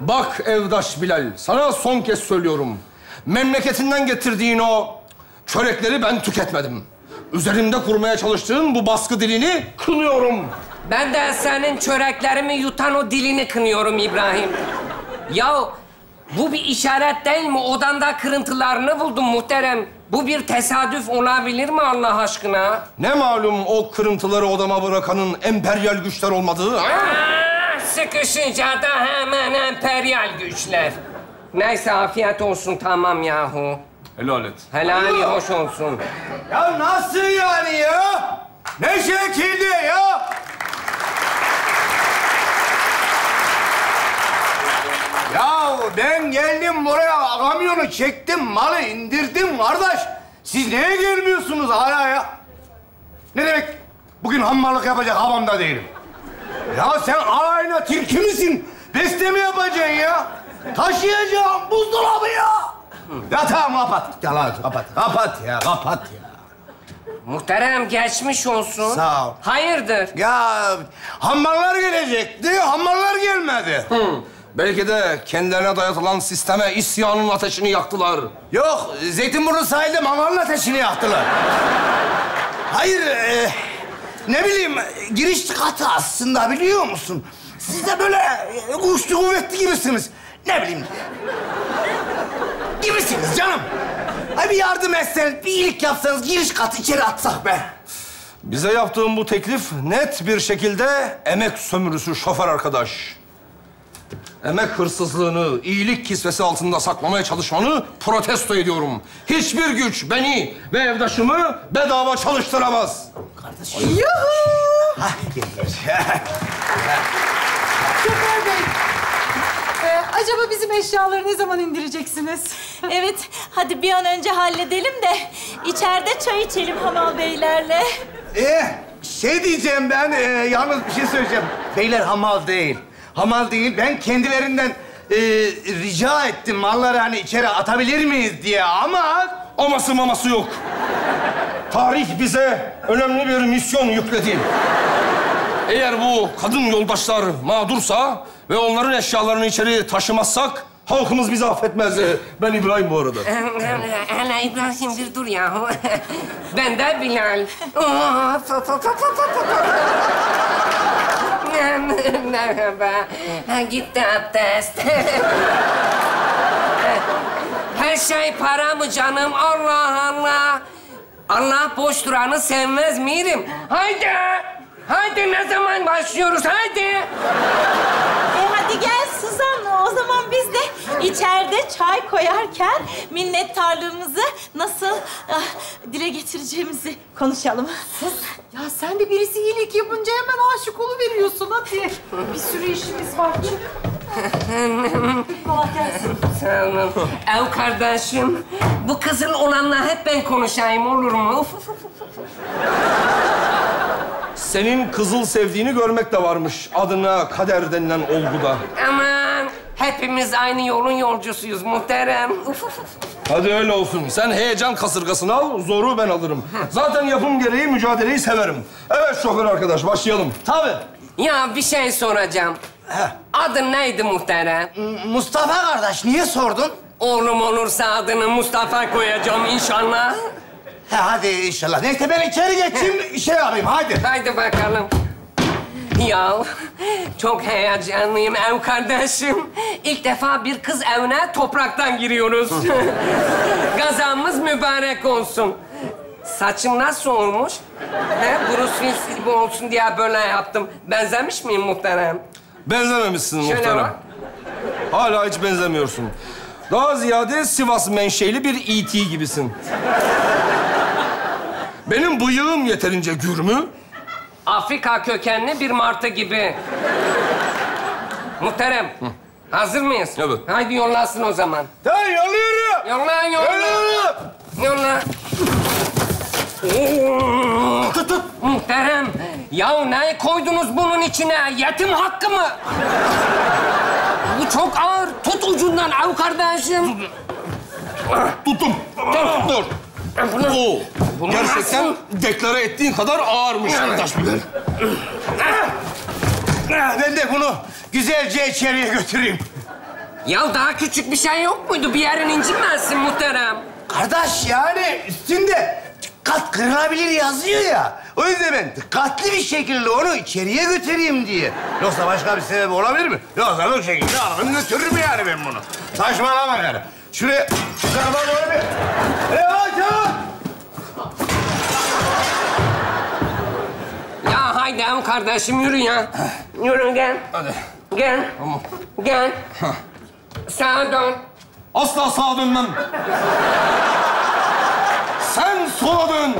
Bak evdaş Bilal, sana son kez söylüyorum. Memleketinden getirdiğin o çörekleri ben tüketmedim. Üzerimde kurmaya çalıştığın bu baskı dilini kınıyorum. Ben de senin çöreklerimi yutan o dilini kınıyorum İbrahim. Ya bu bir işaret değil mi? Odanda kırıntılarını buldum muhterem. Bu bir tesadüf olabilir mi Allah aşkına? Ne malum o kırıntıları odama bırakanın emperyal güçler olmadığı ha? Sıkışınca da hemen emperyal güçler. Neyse afiyet olsun tamam yahu. Helal et. Helali hoş olsun. Ya nasıl yani ya? Ne şekilde ya? Ya ben geldim buraya, kamyonu çektim, malı indirdim kardeş. Siz neye gelmiyorsunuz hala ya? Ne demek? Bugün hammallık yapacak havamda değilim. Ya sen alayına tilki misin? Besleme yapacaksın ya. Taşıyacağım buzdolabı ya. Ya tamam kapat. Yalan kapat. Kapat ya, kapat ya. Muhterem geçmiş olsun. Sağ ol. Hayırdır? Ya hammallar gelecekti, hammallar gelmedi. Hı. Belki de kendilerine dayatılan sisteme isyanın ateşini yaktılar. Yok, Zeytinburnu sahilde mangalın ateşini yaktılar. Hayır, ne bileyim, giriş katı aslında biliyor musun? Siz de böyle kuşlu kuvvetli gibisiniz. Ne bileyim. Gibisiniz canım. Ay bir yardım etseniz, bir iyilik yapsanız, giriş katı içeri atsak be. Bize yaptığın bu teklif net bir şekilde emek sömürüsü şoför arkadaş. Emek hırsızlığını, iyilik kisvesi altında saklamaya çalışmanı protesto ediyorum. Hiçbir güç beni ve evdaşımı bedava çalıştıramaz. Kardeşim. Yuhuu! Ah, gelir. Şoför Bey, acaba bizim eşyaları ne zaman indireceksiniz? Evet, hadi bir an önce halledelim de içeride çay içelim hamal beylerle. Şey diyeceğim ben, yalnız bir şey söyleyeceğim. Beyler hamal değil. Hamal değil. Ben kendilerinden rica ettim malları hani içeri atabilir miyiz diye ama... Aması maması yok. Tarih bize önemli bir misyon yükledi. Eğer bu kadın yoldaşlar mağdursa ve onların eşyalarını içeri taşımazsak... halkımız bizi affetmez. Ben İbrahim bu arada. Hala İbrahim bir dur yahu. Ben de Bilal. Merhaba. Gitti abdest. Her şey para mı canım? Allah Allah. Allah boş duranı sevmez miyim? Haydi. Haydi ne zaman başlıyoruz? Haydi. Hadi gel Suzan. O zaman biz de içeride çay koyarken minnettarlığımızı nasıl dile getireceğimizi konuşalım. Sus. Ya sen de birisi iyilik yapınca hemen aşık oluveriyorsun hadi. Bir sürü işimiz var. Çık. Kolay gelsin. Sağ olun. Ev kardeşim, bu kızın olanla hep ben konuşayım olur mu? Senin kızıl sevdiğini görmek de varmış adına kader denilen olguda. Aman hepimiz aynı yolun yolcusuyuz muhterem. Hadi öyle olsun. Sen heyecan kasırgasını al, zoru ben alırım. Zaten yapım gereği mücadeleyi severim. Evet şoför arkadaş, başlayalım. Tabii. Ya bir şey soracağım. Adın neydi muhterem? Mustafa kardeş, niye sordun? Oğlum olursa adını Mustafa koyacağım inşallah. Hadi inşallah. Neyse ben içeri geçeyim, şey yapayım. Hadi. Haydi bakalım. Ya çok heyecanlıyım ev kardeşim. İlk defa bir kız evine topraktan giriyoruz. Gazamız mübarek olsun. Saçım nasıl olmuş? Bruce Willis gibi olsun diye böyle yaptım. Benzemiş miyim muhterem? Benzememişsin şöyle muhterem. Bak. Hala hiç benzemiyorsun. Daha ziyade Sivas menşeli bir E.T. gibisin. Benim bıyığım yeterince gür mü? Afrika kökenli bir martı gibi. Muhterem, hazır mıyız? Evet. Haydi yollasın o zaman. Tamam, yolluyorum. Yolla, yolla. Yolluyorum. Yolla. Tut, tut. Muhterem, ya ne koydunuz bunun içine? Yetim hakkı mı? çok ağır. Tut ucundan av kardeşim. Tuttum. Dur. Bunu gerçekten nasıl deklare ettiğin kadar ağırmış kardeş Bilal. Ben de bunu güzelce içeriye götüreyim. Ya daha küçük bir şey yok muydu? Bir yerin incinmezsin muhterem. Kardeş yani üstünde kat kırılabilir yazıyor ya. O yüzden ben dikkatli bir şekilde onu içeriye götüreyim diye. Yoksa başka bir sebebi olabilir mi? Yoksa bu şekilde alalım götürürüm yani ben bunu. Saçmalama yani. Şuraya... Karadan doğru bir... Eyvah çabuk! Ya haydi hem kardeşim yürü ya. Yürü gel. Hadi. Gel. Tamam. Gel. Sağa dön. Asla sağa dönmem. Sen sola dön.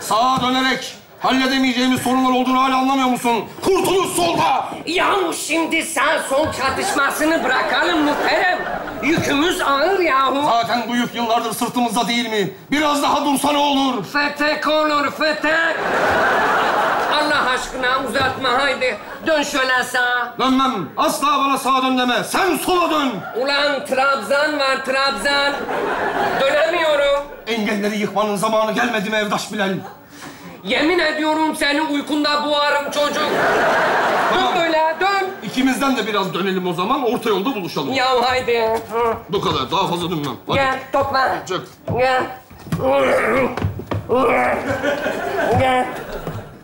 Sağa dönerek halledemeyeceğimiz sorunlar olduğunu hala anlamıyor musun? Kurtuluş solda! Yahu şimdi sağ sol çatışmasını bırakalım muhterem. Yükümüz ağır yahu. Zaten bu yük yıllardır sırtımızda değil mi? Biraz daha dursa ne olur? Fetek olur, fetek. Allah aşkına uzatma haydi. Dön şöyle sağa. Dönmem. Asla bana sağa dön deme. Sen sola dön. Ulan Trabzan var, Trabzan. Dönemiyorum. Engelleri yıkmanın zamanı gelmedi mi evdaş Bilal? Yemin ediyorum seni uykunda boğarım çocuk. Tamam. Dön böyle, dön. İkimizden de biraz dönelim o zaman. Orta yolda buluşalım. Ya haydi. Bu kadar. Daha fazla dönmem. Hadi. Gel, topla. Çık. Gel. Gel.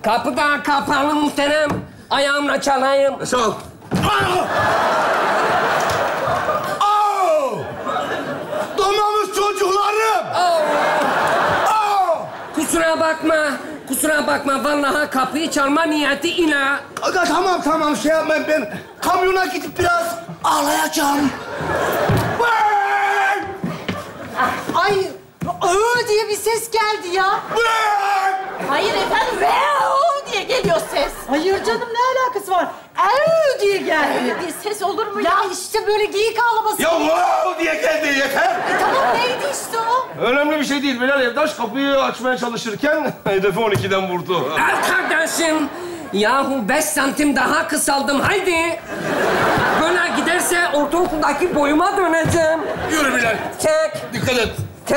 Kapı da kapalı muhterem. Ayağımla çalayım. Çal. Oh! Donmamış çocuklarım! Oh! Kusura bakma. Vallahi kapıyı çalma niyeti ina. Tamam. Şey yapmayın. Ben kamyona gidip biraz ağlayacağım. Ay, ööö diye bir ses geldi ya. Hayır efendim, veoo diye geliyor ses. Hayır canım, ne alakası var? Ev diye geldi. Bir ses olur mu ya? Ya işte böyle geyik ağlaması. Ya wow diye geldi yeter. Tamam, neydi işte o? Önemli bir şey değil. Bilal evdaş kapıyı açmaya çalışırken hedefi 12'den vurdu. Evet kardeşim. Yahu 5 santim daha kısaldım. Haydi. Böyle giderse ortaokuldaki boyuma döneceğim. Yürü Bilal. Çek. Dikkat et. Çek.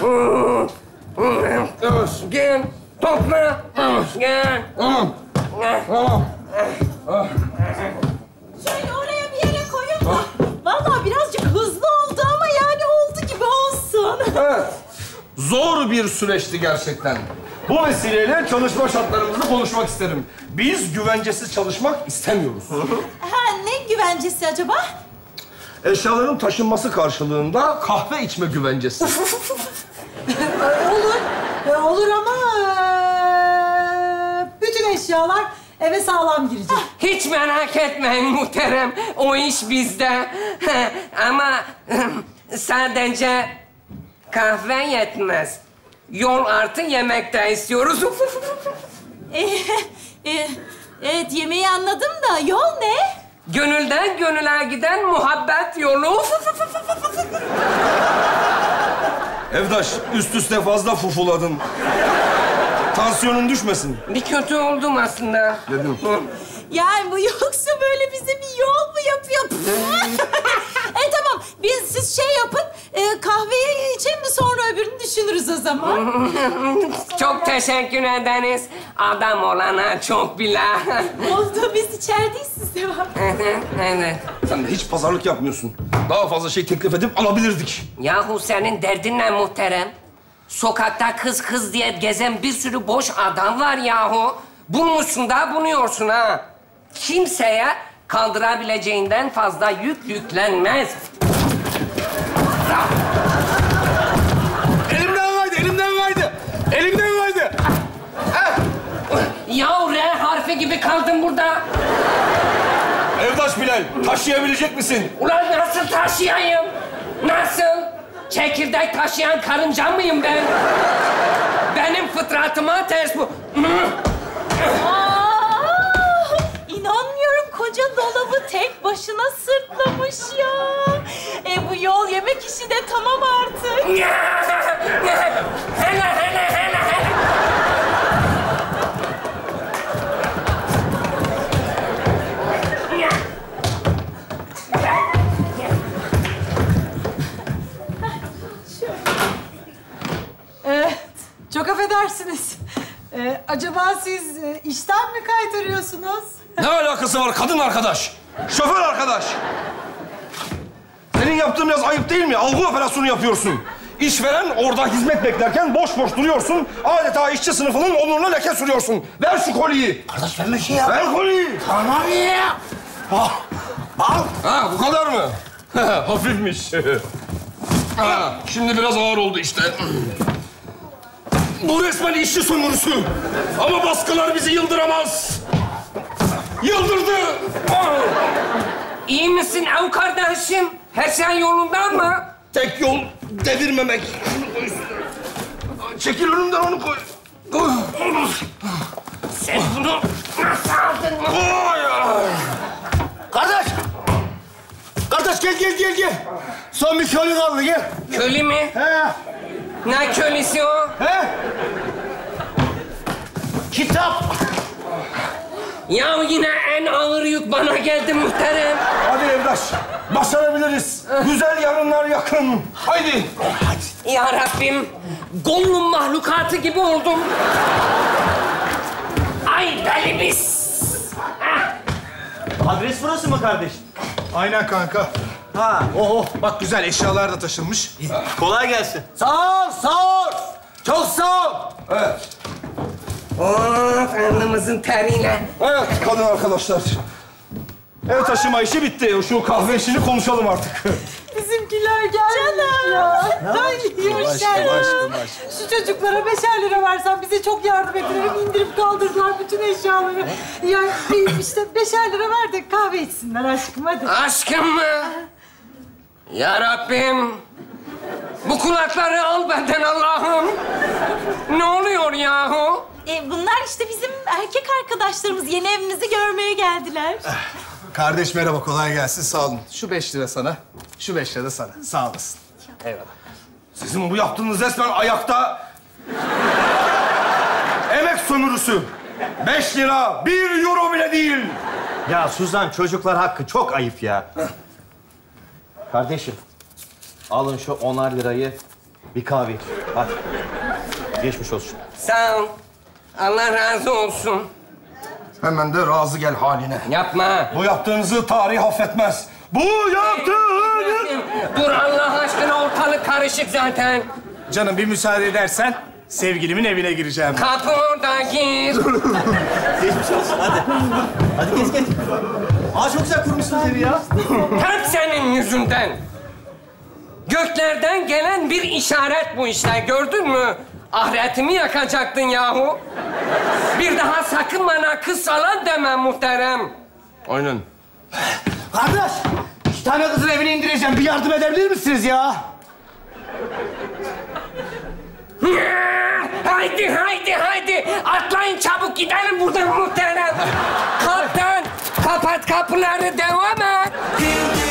Tamam. Evet. Gel. Topla. Evet. Gel. Tamam. Tamam. Şöyle oraya bir yere koyun da. Vallahi birazcık hızlı oldu ama yani oldu gibi olsun. Evet. Zor bir süreçti gerçekten. Bu vesileyle çalışma şartlarımızı konuşmak isterim. Biz güvencesiz çalışmak istemiyoruz. Ha, ne güvencesi acaba? Eşyaların taşınması karşılığında kahve içme güvencesi. Olur ama bütün eşyalar eve sağlam girecek. Hiç merak etmeyin muhterem. O iş bizde. Ama sadece kahve yetmez. Yol artı yemek de istiyoruz. Evet, yemeği anladım da yol ne? Gönülden gönüle giden muhabbet yolu. Evdaş, üst üste fazla fufuladın. Tansiyonun düşmesin. Bir kötü oldum aslında. Dedim. Yani bu yoksa böyle bize bir yol mu yapıyor? Tamam, siz şey yapın, kahveyi içelim mi sonra öbürünü düşünürüz o zaman. Çok teşekkür ederiz. Adam olana çok bile. Oldu, biz içerideyiz siz devam. Evet. Sen de hiç pazarlık yapmıyorsun. Daha fazla şey teklif edip alabilirdik. Yahu senin derdin ne muhterem? Sokakta kız diye gezen bir sürü boş adam var yahu. Bulmuşsun da bunuyorsun ha. Kimseye kaldırabileceğinden fazla yük yüklenmez. Elimden kaydı. Yahu R harfi gibi kaldım burada. Evdaş Bilal, taşıyabilecek misin? Ulan nasıl taşıyayım? Nasıl? Çekirdek taşıyan karınca mıyım ben? Benim fıtratıma ters bu. Aa, inanmıyorum, koca dolabı tek başına sırtlamış ya. Bu yol yemek işi de tamam artık. Hele. Acaba siz işten mi kaytarıyorsunuz? Ne alakası var kadın arkadaş? Şoför arkadaş! Senin yaptığın biraz ayıp değil mi? Algı operasyonu yapıyorsun. İşveren orada hizmet beklerken boş boş duruyorsun. Adeta işçi sınıfının onuruna leke sürüyorsun. Ver şu kolyeyi. Kardeş ben bir şey yap. Ver kolyeyi. Tamam ya. Al. Al. Ha bu kadar mı? Hafifmiş. Ha, şimdi biraz ağır oldu işte. Bu resmen işçi sömürüsü. Ama baskılar bizi yıldıramaz. Yıldırdı. İyi misin av kardeşim? Her şey yolundan mı? Tek yol devirmemek. Şunu koy üstüne. Çekil önümden onu koy. Sen bunu nasıl aldın? Kardeş! Kardeş gel. Son bir köle kaldı gel. Köle mi? He. Ne kölesi o? He? Kitap. Ya yine en ağır yük bana geldi muhterem. Hadi evlaş, başarabiliriz. Güzel yarınlar yakın. Haydi. Ya Rabbim, Gollum mahlukatı gibi oldum. Ay delimiz. Adres burası mı kardeş? Aynen kanka. Ha. Oho, bak güzel eşyalar da taşınmış. Kolay gelsin. Sağ ol. Çok sağ ol. Evet. Of, alnımızın teriyle. Evet, kadın arkadaşlar. Ev taşıma işi bitti. Şu kahve işini konuşalım artık. Bizimkiler geldi. Canım. Hoş geldin. Şu çocuklara 5'er lira versen bize çok yardım ettiler. İndirip kaldırdılar bütün eşyaları. Yani işte 5'er lira ver de kahve içsinler aşkım hadi. Aşkım mı? Ya Rabbim. Bu kulakları al benden Allah'ım. Ne oluyor yahu? Bunlar işte bizim erkek arkadaşlarımız. Yeni evimizi görmeye geldiler. Kardeş merhaba, kolay gelsin. Sağ olun. Şu 5 lira sana, şu 5 lira da sana. Sağ olasın. Eyvallah. Sizin bu yaptığınız resmen ayakta... emek sömürüsü. 5 lira, 1 euro bile değil. Ya Suzan, çocuklar hakkı çok ayıp ya. Kardeşim, alın şu 10'ar lirayı, bir kahve. Hadi. Geçmiş olsun. Sağ ol. Allah razı olsun. Hemen de razı gel haline. Yapma. Bu yaptığınızı tarih affetmez. Bu yaptığınız... Dur Allah aşkına, ortalık karışık zaten. Canım bir müsaade edersen sevgilimin evine gireceğim. Kapı oradan gir. Geçmiş olsun hadi. Hadi geç. Aa çok güzel kurmuşsunuz evi ya. Tam senin yüzünden. Göklerden gelen bir işaret bu işler, gördün mü? Ahiretimi yakacaktın yahu. Bir daha sakın bana kız falan demem muhterem. Aynen. Kardeş, 2 tane kızın evine indireceğim. Bir yardım edebilir misiniz ya? Haydi. Atlayın çabuk gidelim buradan muhterem. Kaptan, kapat kapıları, devam et.